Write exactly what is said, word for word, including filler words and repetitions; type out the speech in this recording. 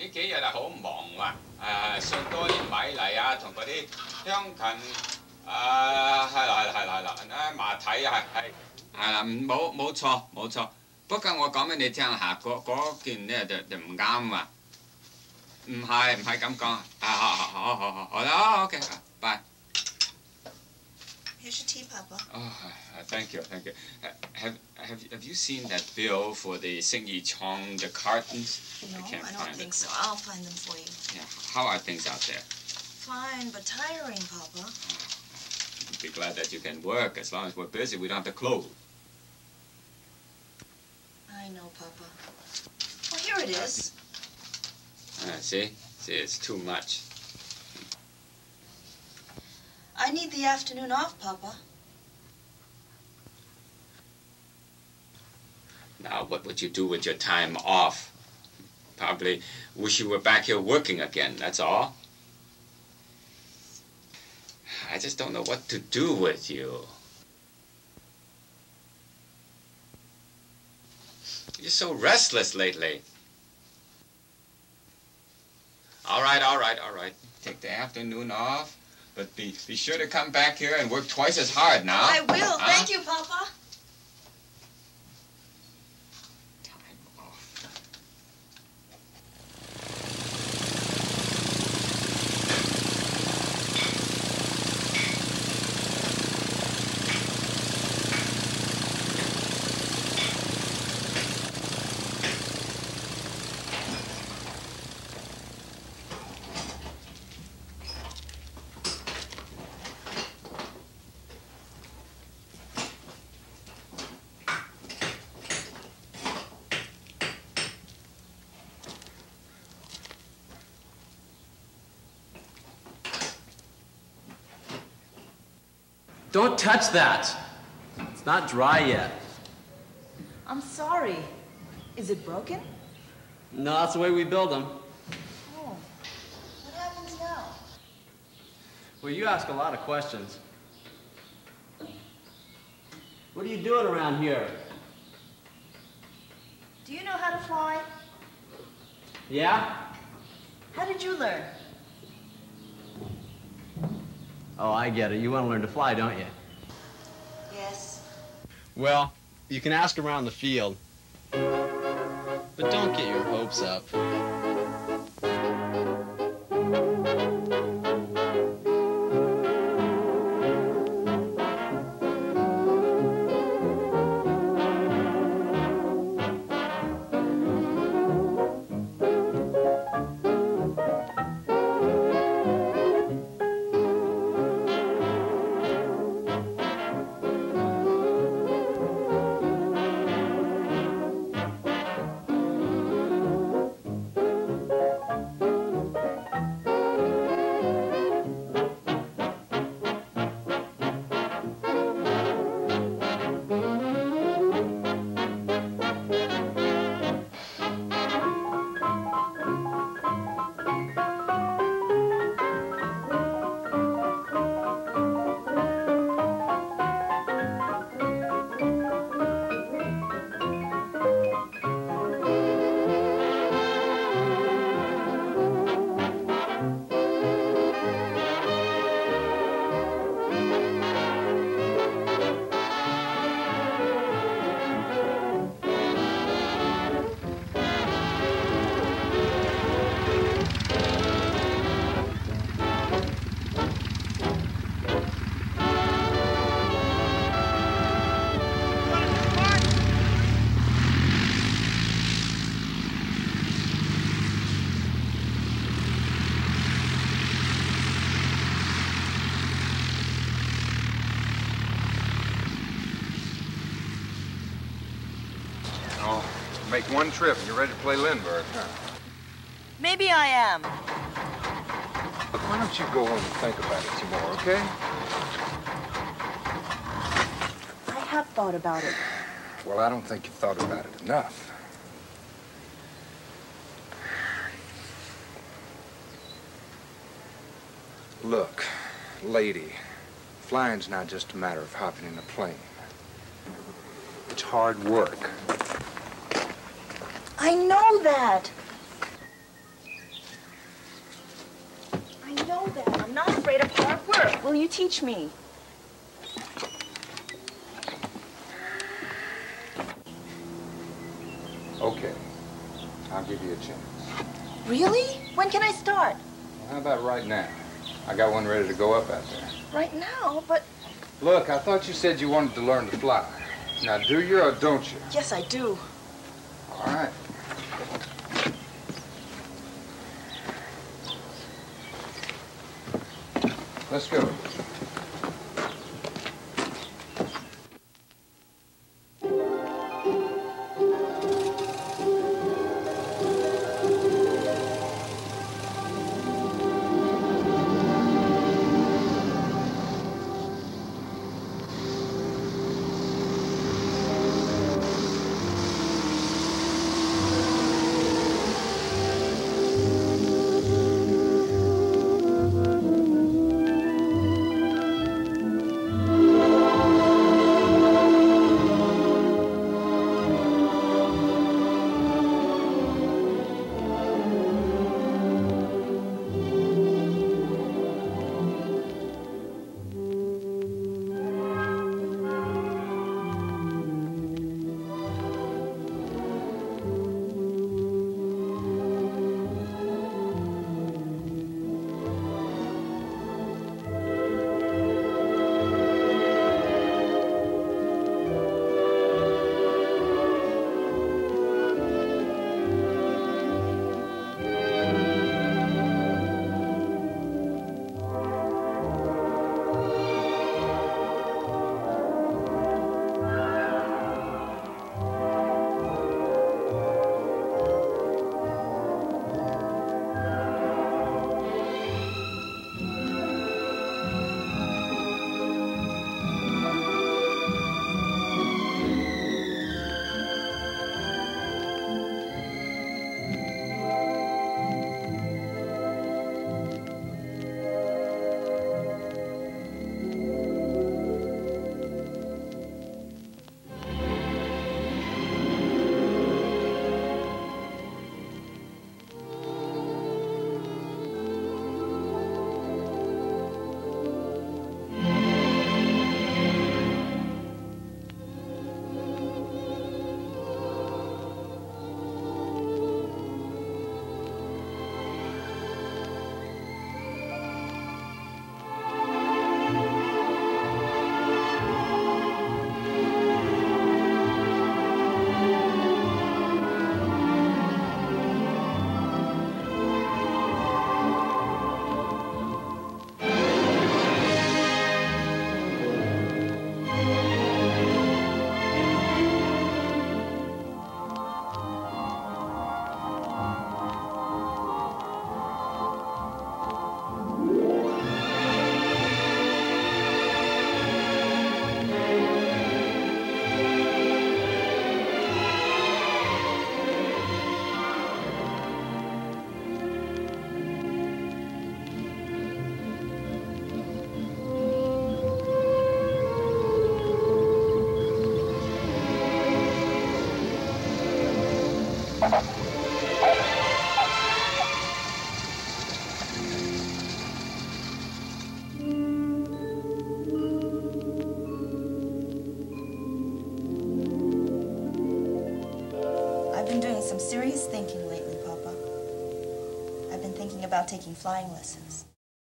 呢幾日啊好忙喎，誒上多啲米嚟啊，同嗰啲鄉近啊係啦係啦係啦，啊麻蹄啊係係係啦，冇冇錯冇錯。不過我講俾你聽下，嗰嗰件咧就就唔啱啊！唔係唔係咁講啊！好好好好好好啦 ，OK， 拜。Here's your tea, Papa. Oh, thank you, thank you. Have have have you seen that bill for the Sing Chong the cartons? No, I, can't I don't find think it. so. I'll find them for you. Yeah, how are things out there? Fine, but tiring, Papa. I'd be glad that you can work. As long as we're busy, we don't have to close. I know, Papa. Well, here it is. Uh, see, see, it's too much. I need the afternoon off, Papa. Now, what would you do with your time off? Probably wish you were back here working again, that's all. I just don't know what to do with you. You're so restless lately. All right, all right, all right. Take the afternoon off. But be, be sure to come back here and work twice as hard now. I will. Huh? Thank you, Papa. Time off. Don't touch that. It's not dry yet. I'm sorry. Is it broken? No, that's the way we build them. Oh. What happens now? Well, you ask a lot of questions. What are you doing around here? Do you know how to fly? Yeah? How did you learn? Oh, I get it. You want to learn to fly, don't you? Yes. Well, you can ask around the field, but don't get your hopes up. Make one trip and you're ready to play Lindbergh, huh? Maybe I am. Look, why don't you go home and think about it some more, okay? I have thought about it. Well, I don't think you've thought about it enough. Look, lady, flying's not just a matter of hopping in a plane. It's hard work. I know that. I'm not afraid of hard work. Will you teach me? Okay. I'll give you a chance. Really? When can I start? Well, how about right now? I got one ready to go up out there. Right now? But... Look, I thought you said you wanted to learn to fly. Now, do you or don't you? Yes, I do. All right. Let's go. Serious thinking lately, Papa. I've been thinking about taking flying lessons.